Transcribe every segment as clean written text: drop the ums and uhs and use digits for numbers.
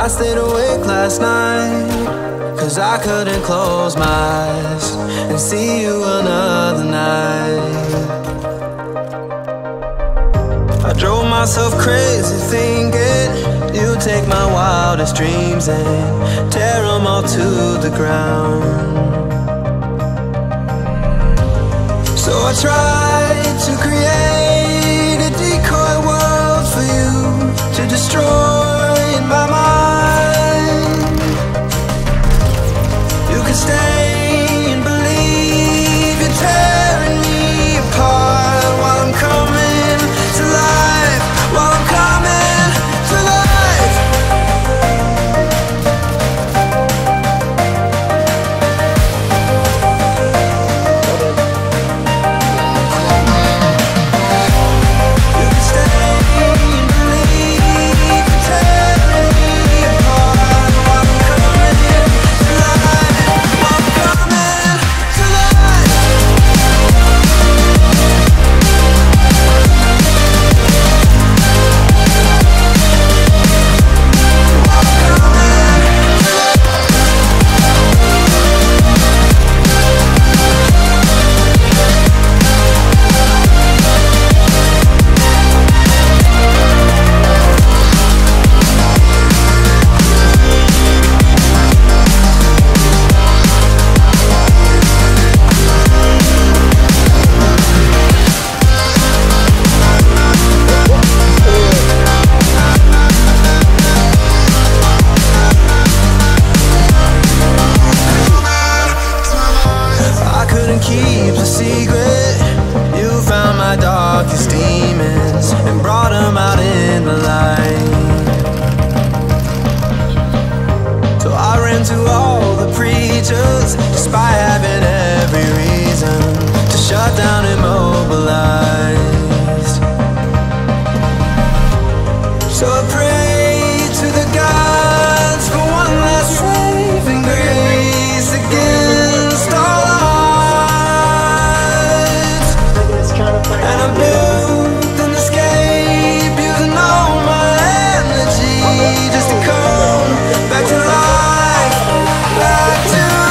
I stayed awake last night, 'cause I couldn't close my eyes and see you another night. I drove myself crazy thinking you'd take my wildest dreams and tear them all to the ground. So I tried to create a decoy world for you to destroy in my mind. You could stay and believe you're tearing me apart while I'm coming to life, while I'm coming to life. Keep the secret. You found my darkest demons and brought them out in the light. So I ran to all the preachers, despite having every reason to shut down and immobilize. So I pray to the gods for one last saving grace against all. And I built an escape using all my energy just to come back to life, back to life.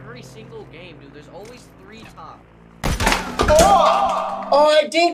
Every single game, dude. There's always 3 top. Oh! Oh, I did.